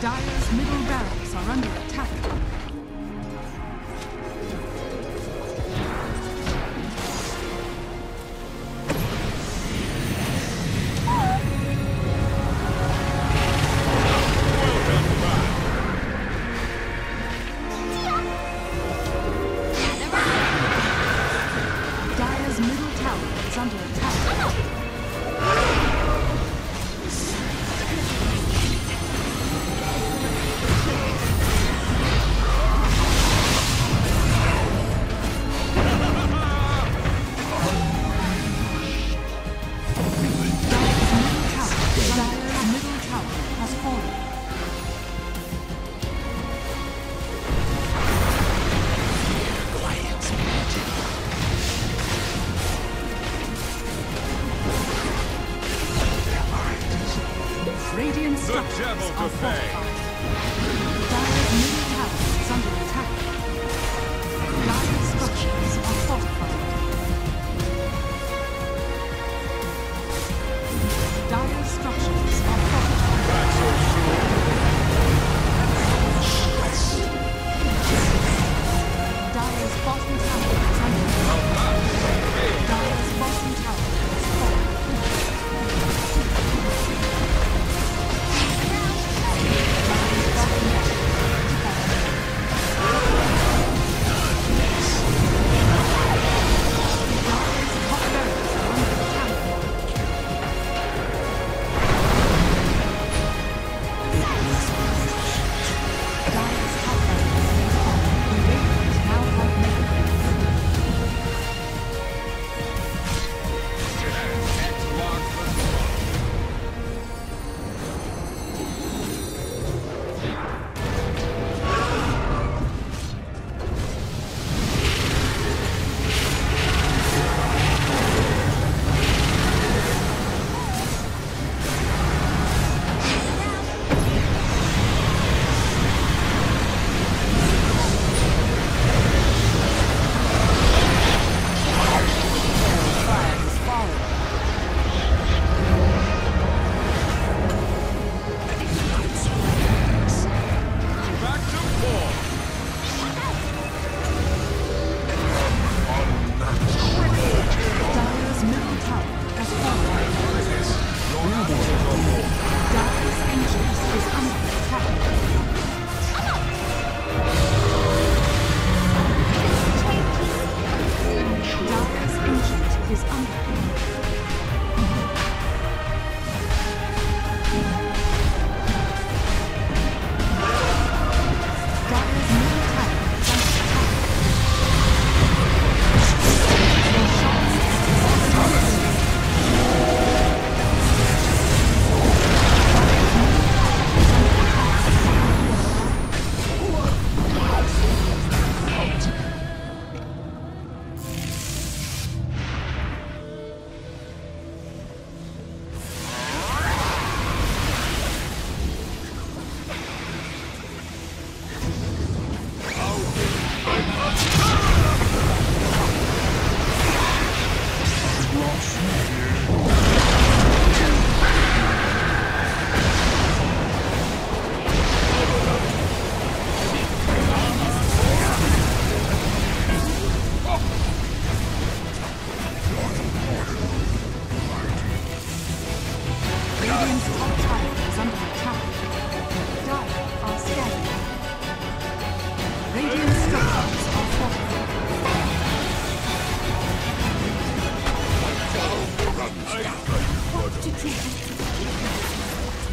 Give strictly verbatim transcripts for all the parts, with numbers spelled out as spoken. Dire's middle barracks are under attack. Dire's middle tower is under attack. Dire's bottom tower has fallen. Dire's bottom tower has fallen. Dire's bottom tower has fallen.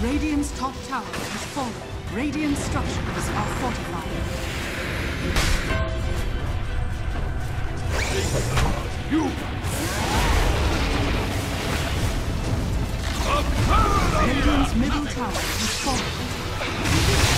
Radiant's top tower has fallen. Radiant structures are fortified. You! Radiant's middle tower has fallen.